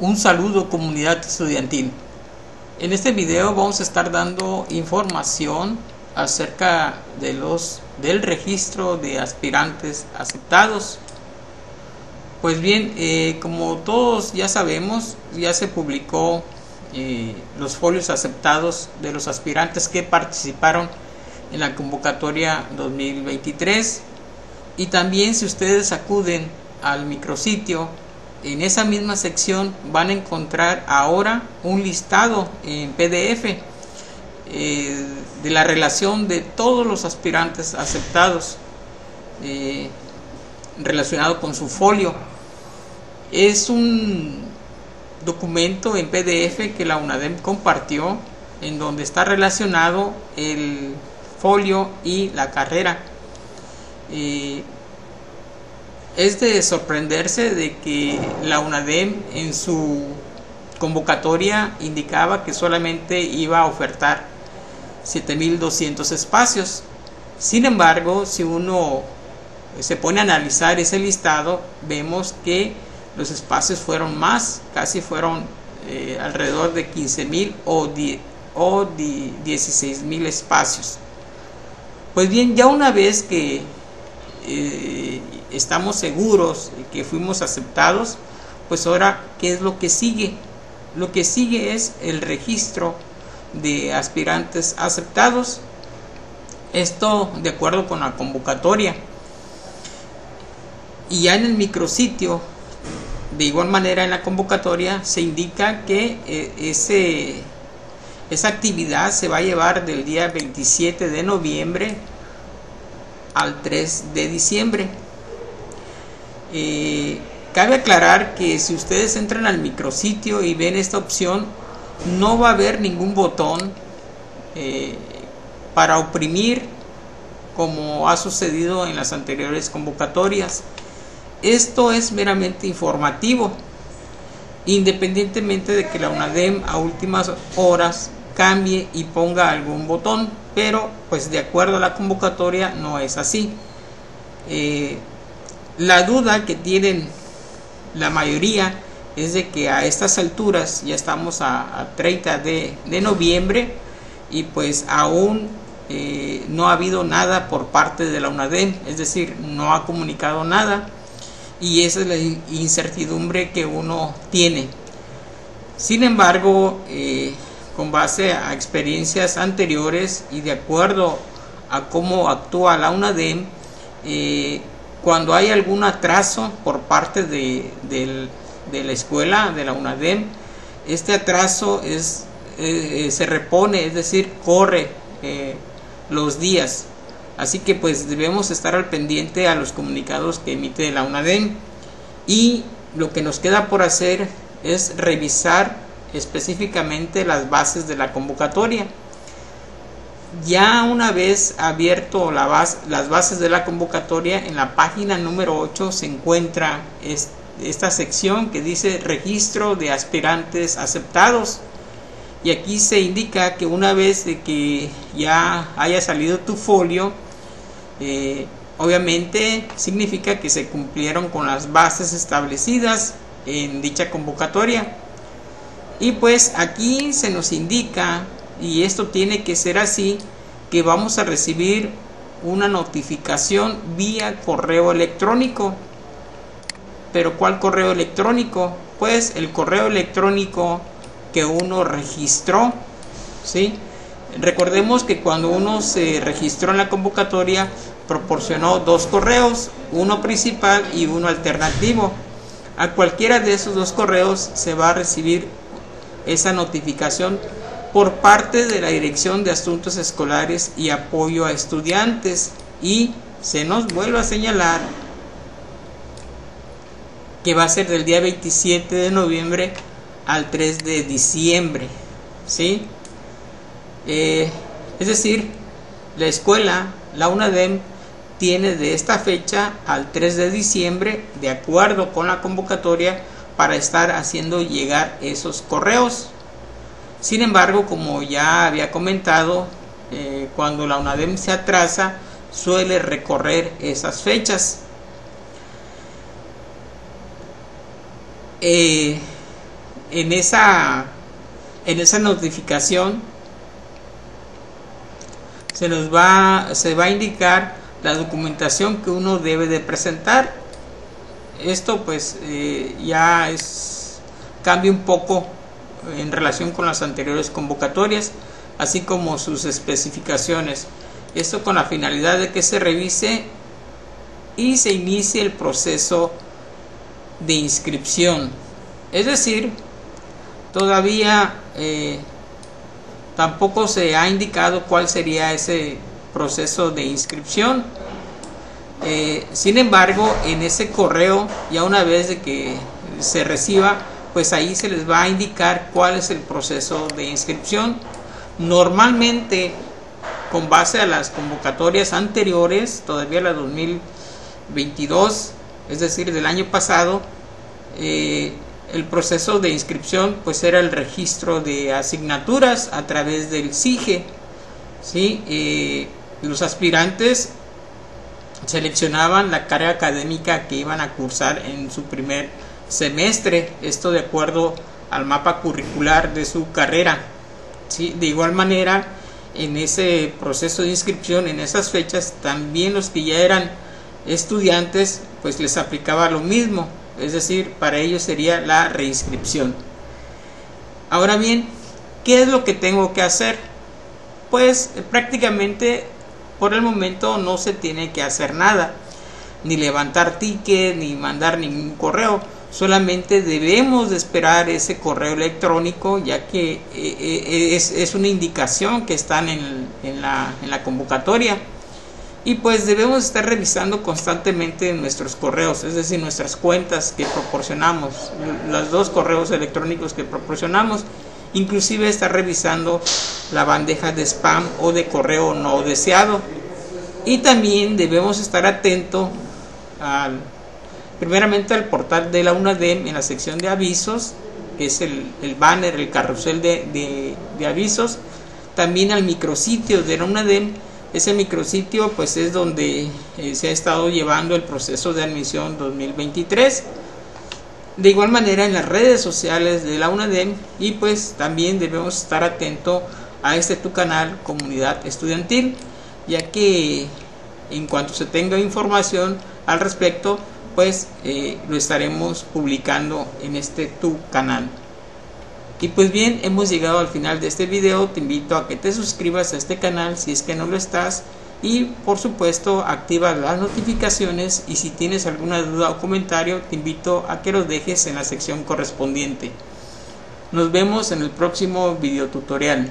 Un saludo, comunidad estudiantil. En este video vamos a estar dando información acerca de del registro de aspirantes aceptados. Pues bien, como todos ya sabemos, ya se publicó los folios aceptados de los aspirantes que participaron en la convocatoria 2023. Y también, si ustedes acuden al micrositio, en esa misma sección van a encontrar ahora un listado en PDF de la relación de todos los aspirantes aceptados relacionado con su folio. Es un documento en PDF que la UNADM compartió, en donde está relacionado el folio y la carrera. Es de sorprenderse de que la UNADM en su convocatoria indicaba que solamente iba a ofertar 7.200 espacios. Sin embargo, si uno se pone a analizar ese listado, vemos que los espacios fueron más, casi fueron alrededor de 15.000 o 16.000 espacios. Pues bien, ya una vez que estamos seguros que fuimos aceptados, pues ahora, ¿qué es lo que sigue? Lo que sigue es el registro de aspirantes aceptados, esto de acuerdo con la convocatoria. Y ya en el micrositio, de igual manera en la convocatoria, se indica que esa actividad se va a llevar del día 27 de noviembre al 3 de diciembre. Cabe aclarar que si ustedes entran al micrositio y ven esta opción, no va a haber ningún botón para oprimir, como ha sucedido en las anteriores convocatorias. Esto es meramente informativo, independientemente de que la UNADM a últimas horas cambie y ponga algún botón, pero pues de acuerdo a la convocatoria no es así. La duda que tienen la mayoría es de que a estas alturas ya estamos a 30 de noviembre y pues aún no ha habido nada por parte de la UNADM, es decir, no ha comunicado nada, y esa es la incertidumbre que uno tiene. Sin embargo, con base a experiencias anteriores y de acuerdo a cómo actúa la UNADM, cuando hay algún atraso por parte de la escuela, de la UNADM, este atraso se repone, es decir, corre los días. Así que pues debemos estar al pendiente a los comunicados que emite la UNADM. Y lo que nos queda por hacer es revisar específicamente las bases de la convocatoria. Ya una vez abierto las bases de la convocatoria, en la página número 8 se encuentra esta sección que dice registro de aspirantes aceptados, y aquí se indica que una vez de que ya haya salido tu folio, obviamente significa que se cumplieron con las bases establecidas en dicha convocatoria. Y pues aquí se nos indica, y esto tiene que ser así, que vamos a recibir una notificación vía correo electrónico. ¿Pero cuál correo electrónico? Pues el correo electrónico que uno registró, ¿sí? Recordemos que cuando uno se registró en la convocatoria proporcionó dos correos, uno principal y uno alternativo. A cualquiera de esos dos correos se va a recibir esa notificación por parte de la Dirección de Asuntos Escolares y Apoyo a Estudiantes, y se nos vuelve a señalar que va a ser del día 27 de noviembre al 3 de diciembre, ¿sí? Es decir, la escuela, la UNADM, tiene de esta fecha al 3 de diciembre, de acuerdo con la convocatoria, para estar haciendo llegar esos correos. Sin embargo, como ya había comentado, cuando la UNADM se atrasa, suele recorrer esas fechas. en esa notificación se va a indicar la documentación que uno debe de presentar. Esto pues ya es, cambia un poco en relación con las anteriores convocatorias, así como sus especificaciones. Esto con la finalidad de que se revise y se inicie el proceso de inscripción. Es decir, todavía tampoco se ha indicado cuál sería ese proceso de inscripción. Sin embargo, en ese correo, ya una vez de que se reciba, pues ahí se les va a indicar cuál es el proceso de inscripción. Normalmente, con base a las convocatorias anteriores, todavía la 2022, es decir, del año pasado, el proceso de inscripción pues era el registro de asignaturas a través del SIGE, ¿sí? Los aspirantes seleccionaban la carga académica que iban a cursar en su primer semestre, esto de acuerdo al mapa curricular de su carrera, ¿sí? De igual manera, en ese proceso de inscripción, en esas fechas, también los que ya eran estudiantes pues les aplicaba lo mismo, es decir, para ellos sería la reinscripción. Ahora bien, ¿qué es lo que tengo que hacer? Pues prácticamente por el momento no se tiene que hacer nada, ni levantar ticket, ni mandar ningún correo. Solamente debemos de esperar ese correo electrónico, ya que es una indicación que están en la convocatoria. Y pues debemos estar revisando constantemente nuestros correos, es decir, nuestras cuentas que proporcionamos, los dos correos electrónicos que proporcionamos, inclusive estar revisando la bandeja de spam o de correo no deseado. Y también debemos estar atento primeramente al portal de la UNADM en la sección de avisos, que es el banner, el carrusel de avisos, también al micrositio de la UNADM. Ese micrositio pues es donde se ha estado llevando el proceso de admisión 2023. De igual manera en las redes sociales de la UNADM, y pues también debemos estar atento a tu canal Comunidad Estudiantil, ya que en cuanto se tenga información al respecto pues lo estaremos publicando en tu canal. Y pues bien, hemos llegado al final de este video. Te invito a que te suscribas a este canal si es que no lo estás, y por supuesto activa las notificaciones, y si tienes alguna duda o comentario te invito a que los dejes en la sección correspondiente. Nos vemos en el próximo video tutorial.